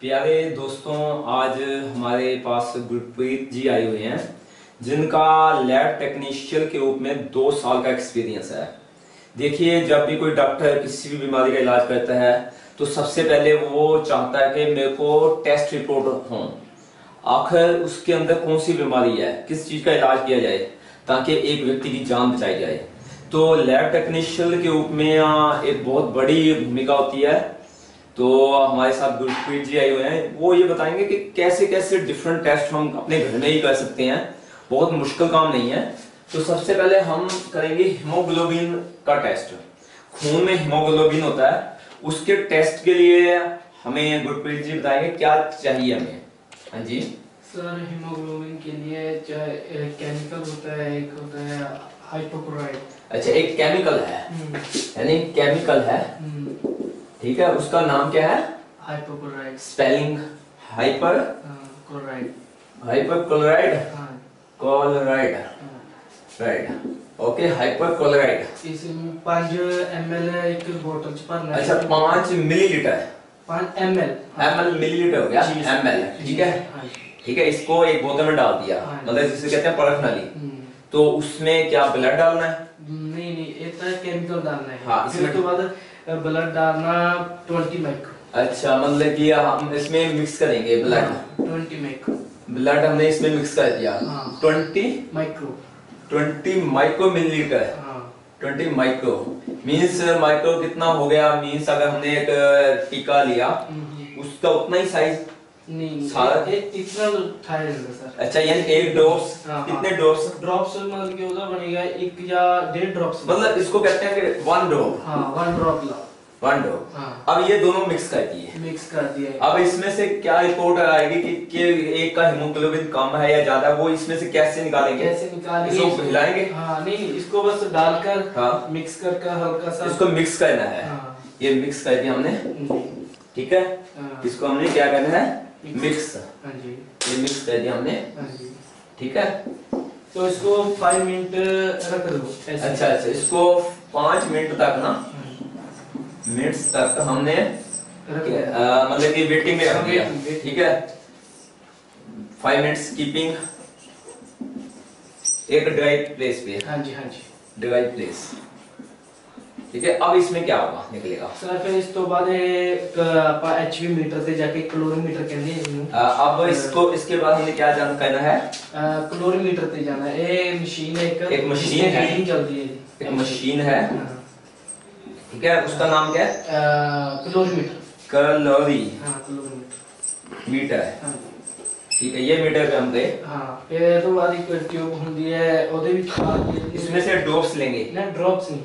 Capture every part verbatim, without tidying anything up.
प्यारे दोस्तों, आज हमारे पास गुरप्रीत जी आए हुए हैं जिनका लैब टेक्नीशियन के रूप में दो साल का एक्सपीरियंस है। देखिए, जब भी कोई डॉक्टर किसी भी बीमारी का इलाज करता है तो सबसे पहले वो चाहता है कि मेरे को टेस्ट रिपोर्ट हो, आखिर उसके अंदर कौन सी बीमारी है, किस चीज़ का इलाज किया जाए ताकि एक व्यक्ति की जान बचाई जाए। तो लैब टेक्नीशियन के रूप में एक बहुत बड़ी भूमिका होती है। तो हमारे साथ गुरप्रीत जी आए हुए हैं, वो ये बताएंगे कि कैसे कैसे डिफरेंट टेस्ट हम अपने घर में ही कर सकते हैं। बहुत मुश्किल काम नहीं है। तो सबसे पहले हम करेंगे हीमोग्लोबिन का टेस्ट। खून में हीमोग्लोबिन होता है, उसके टेस्ट के लिए हमें गुरप्रीत जी बताएंगे क्या चाहिए हमें। हाँ जी सर, हीमोग्लोबिन के लिए चाहे केमिकल होता है, एक होता है हाइपोक्लोराइड। अच्छा, एक केमिकल है, यानी केमिकल है, ठीक है। उसका नाम क्या है? Hypochloride. Spelling hyper chloride, hypochloride, chloride, right, okay, hypochloride. इसमें पाँच एम एल एक बोतल च भरना है। अच्छा, पाँच मिलीलीटर, पाँच M L, M L millilitre हो गया, एम एल, ठीक है, ठीक है। इसको एक बोतल में डाल दिया, मतलब जिसे कहते हैं परख नली। तो उसमें क्या ब्लड डालना है? नहीं नहीं, ये तो केमिकल डालना है। हाँ, इसमें तो बाद ब्लड डालना बीस माइक्रो। अच्छा, मतलब कि हम इसमें मिक्स करेंगे ब्लड। बीस माइक्रो ब्लड हमने इसमें मिक्स कर दिया। हाँ। बीस माइक्रो, बीस माइक्रो मिलीलीटर। हाँ। बीस माइक्रो मींस माइक्रो कितना हो गया? मींस अगर हमने एक टीका लिया उसका उतना ही साइज नहीं, सारा इतना ठाए सर। अच्छा, यानी एक डोस कितने डोस ड्रॉप्स मतलब क्या होता बनेगा? एक या डेढ़ ड्रॉप्स, मतलब इसको कहते हैं कि वन ड्रॉप। हां, वन ड्रॉप ला, वन ड्रॉप। हां, अब ये दोनों मिक्स कर दिए, मिक्स कर दिए। अब इसमें से क्या रिपोर्ट आएगी कि, कि एक का हीमोग्लोबिन कम है या ज्यादा, वो इसमें से कैसे निकालेंगे? कैसे निकालेंगे? इसको हिलाएंगे? हां, नहीं, इसको बस डालकर मिक्स करके हल्का सा इसको मिक्स करना है। ये मिक्स कर दिया हमने, ठीक है। इसको हमने क्या करना है? मिक्स। हाँ जी, ये मिक्स कर दिया हमने। हाँ जी, ठीक है। तो इसको पाँच मिनट रख दो। अच्छा अच्छा, इसको पाँच मिनट तक ना मिनट तक हमने मतलब कि वेटिंग में रख दिया, ठीक है। फाइव मिनट्स कीपिंग एक ड्राई प्लेस पे। हाँ जी, हाँ जी, ड्राई प्लेस, ठीक है। अब इसमें क्या होगा? निकलेगा सर, फिर इस तो बाद एचवी मीटर से जाके कैलोरी मीटर कहते हैं। अब इसको इसके बाद हमें क्या जान करना है? कैलोरी मीटर से जाना है। ये मशीन है, एक एक मशीन है, चलती है, एक मशीन है, ठीक है। उसका नाम क्या है? कैलोरी मीटर, कैलोरी मीटर, ठीक है। ये मीटर पे हम गए। हां, फिर तो बाद एक ट्यूब होती है, ओदे विच इसमें से ड्रॉप्स लेंगे ना, ड्रॉप्स नहीं,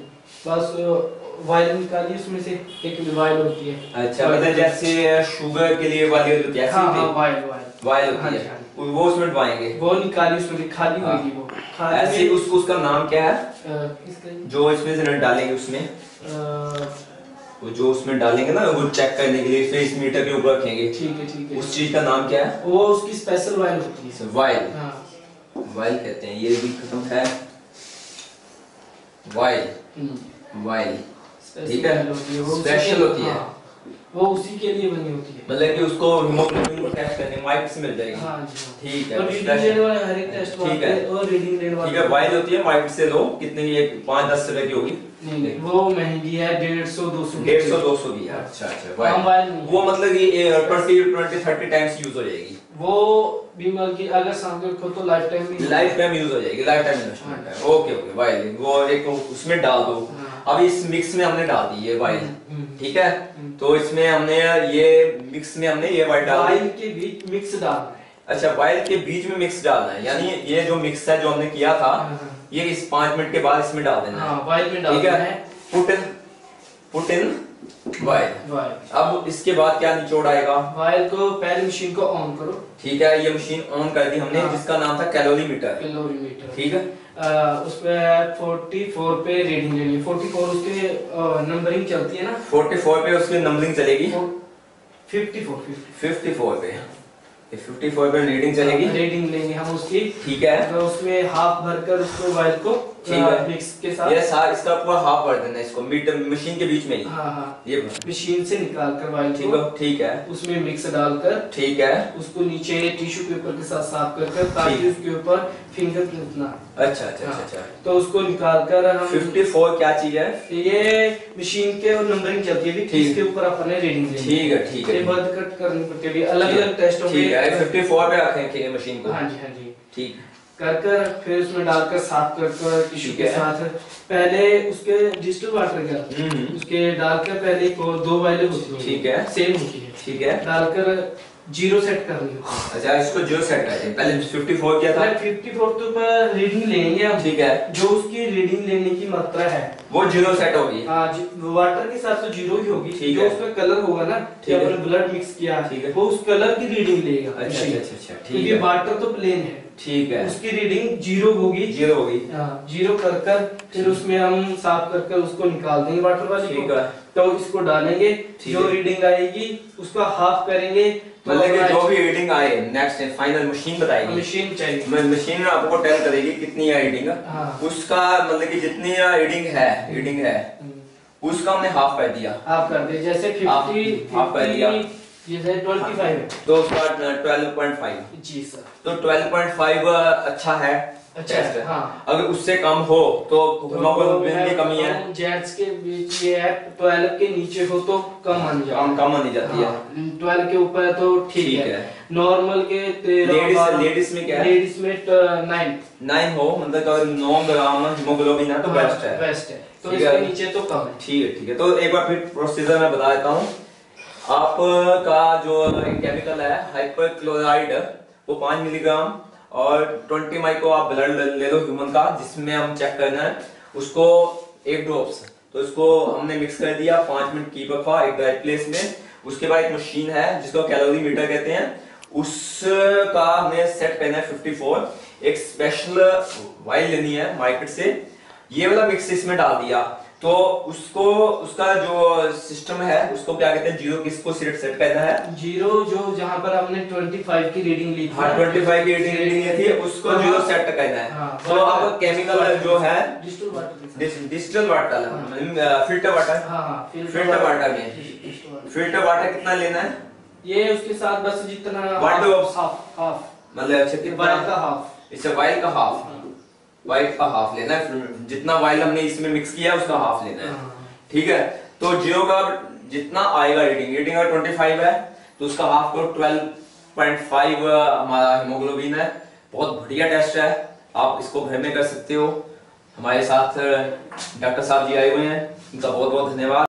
बस वायल निकाली उसमें से, एक वायल होती है। अच्छा, मतलब जैसे शुगर के लिए वाली होती है। हाँ, हाँ, वायल वायल वायल होती है, वो उसमें डालेंगे, वो निकाली उसमें खाली होगी वो। ऐसे उसको उसका नाम क्या है जो इसमें से डालेंगे? उसमें वो जो उसमें डालेंगे ना, वो चेक करने के लिए फिर इस मीटर के ऊपर रखेंगे, ठीक है, ठीक है। उस चीज का नाम क्या है? वो उसकी स्पेशल वायल होती है, वायल, वायल कहते हैं। ये भी खत्म है, वायल, वायल, ठीक है। स्पेशल होती है वो, उसी के लिए बनी होती है, मतलब कि उसको हीमोग्लोबिन को टेस्ट करने माइक से मिल जाएगी। हां जी, ठीक है। और रीडिंग वाला हर एक टेस्ट होता है, और रीडिंग रेट वाला, ठीक है। वायल होती है माइक से लो, कितने की? पाँच दस रुपए की होगी। नहीं, वो महंगी है, डेढ़ सौ दो सौ की। अच्छा अच्छा, वायल वो मतलब ये बीस बीस तीस टाइम्स यूज हो जाएगी वो बीमार की, अगर सामने रखो तो lifetime lifetime use हो जाएगी, लाइफ टाइम इन्वेस्टमेंट है। ओके ओके, वायल वो एक उसमें डाल दो। अब इस मिक्स में हमने डाल दी ये वायल, ठीक है। तो इसमें हमने ये मिक्स में हमने ये वायल डाल, वायल के बीच मिक्स डालना है। अच्छा, वायल के बीच में मिक्स डालना है, यानी ये जो मिक्स है जो हमने किया था ये इस पाँच मिनट के बाद इसमें डाल देना है, वायल में डाल देना है। Put in, put in vial. अब इसके बाद क्या निचोड़ आएगा? वायल को पहले मशीन को ऑन करो, ठीक है। ये मशीन ऑन कर दी हमने, जिसका नाम था कैलोरी मीटर, कैलोरी मीटर, ठीक है। उसपे चौवालीस पे रीडिंग लेनी है, चौवालीस उसके नंबरिंग चलती है ना, चौवालीस पे उसकी नंबरिंग चलेगी, चौवन चौवन पे चौवन पे रीडिंग चलेगी, रीडिंग लेंगे हम उसकी, ठीक है। उसमें हाफ भरकर उसको वायल को मिक्स के साथ ये साथ इसका पूरा हाफ भर देना, इसको मीटर मशीन के बीच में ही। हाँ हाँ ये मशीन से निकाल कर वायल ठीक है ठीक है उसमें मिक्स डालकर ठीक है उसको नीचे टिश्यू पेपर के साथ साफ कर कर ताकि उसके ऊपर फिंगर प्रिंट ना। अच्छा अच्छा अच्छा तो उसको निकाल कर हम फिफ्टी फोर क्या चीज है ये मशीन के और नंबरिंग चलती है इसके ऊपर अपने रीडिंग ठीक है ठीक है बंद कट करने पड़ते भी अलग अलग टेस्ट होंगे फिफ्टी फोर पे रखेंगे मशीन को। हाँ जी हाँ जी ठीक कर कर फिर उसमें डालकर साफ कर कर टिश्यू के साथ पहले उसके डिस्टिल्ड वाटर का उसके डालकर पहले को दो वायलें होती है ठीक है सेम होती है ठीक है डालकर जीरो सेट कर लो। अच्छा इसको जीरो सेट कर दे पहले चौवन क्या था चौवन तो पर रीडिंग लेंगे हम ठीक है जो उसकी रीडिंग लेने की मात्रा है वो जीरो सेट होगी। हां वाटर के साथ तो जीरो ही होगी जो उसका कलर होगा ना कि हमने ब्लड मिक्स किया ठीक है वो उस कलर की रीडिंग लेगा। अच्छा अच्छा अच्छा ठीक है क्योंकि वाटर तो प्लेन है ठीक है उसकी रीडिंग जीरो होगी जीरो होगी जीरो कर कर फिर उसमें हम साफ कर कर उसको निकाल देंगे वाटर वाली ठीक है तो इसको डालेंगे जो रीडिंग आएगी उसका हाफ करेंगे मतलब कि जो भी रीडिंग आए नेक्स्ट फाइनल मशीन बताएगी मशीन चाहिए मशीन आपको टेल करेगी कितनी है रीडिंग हाँ। उसका मतलब कि जितनी रीडिंग है रीडिंग है उसका हमने हाफ कर दिया हाफ कर दिया जैसे पचास हाफ कर दिया जैसे पच्चीस हाँ। तो उसका बारह पॉइंट पाँच जी सर तो बारह पॉइंट पाँच अच्छा है अच्छा है हाँ। अगर उससे कम हो तो हीमोग्लोबिन की कमी है जेट्स के बीच ये है बारह के नीचे हो तो कम आनी जाती कम आनी जाती है बारह के ऊपर है तो ठीक है नॉर्मल के तेरह लेडीज में क्या है लेडीज में नौ नौ हो मतलब अगर नौ ग्राम हीमोग्लोबिन है तो बेस्ट है बेस्ट है तो इसके नीचे तो कम है ठीक है ठीक है। तो एक बार फिर प्रोसीजर मैं बता देता हूं आपका जो केमिकल है हाइपोक्लोराइड वो पाँच मिलीग्राम और बीस माइक्रो आप ब्लड ले लो ह्यूमन का जिसमें हम चेक करना है उसको एक ड्रॉप्स तो इसको हमने मिक्स कर दिया पाँच मिनट की रखा एक ड्राई प्लेस में। उसके बाद एक मशीन है जिसको कैलोरी मीटर कहते हैं उसका हमने सेट करना है चौवन एक स्पेशल वायल लेनी है मार्केट से ये वाला मिक्स इसमें डाल दिया तो उसको उसका जो सिस्टम है उसको क्या कहते हैं जीरो किसको सेट सेट करना है जीरो जो जहां पर हमने पच्चीस की रीडिंग ली हाँ, पच्चीस की रीडिंग ली थी उसको जीरो सेट करना है। तो अब केमिकल जो है distilled water distilled water filter water filter water में फिल्टर वाटर कितना लेना है ये उसके साथ बस जितना मतलब वायल का हाफ वाइट का हाफ लेना है जितना वायल हमने इसमें मिक्स किया उसका हाफ लेना है ठीक है। तो जीरो का जितना आएगा रीडिंग रीडिंग का पच्चीस है तो उसका हाफ को बारह पॉइंट पाँच हमारा हीमोग्लोबिन है। बहुत बढ़िया टेस्ट है आप इसको घर में कर सकते हो। हमारे साथ डॉक्टर साहब जी आए हुए हैं उनका बहुत बहुत धन्यवाद।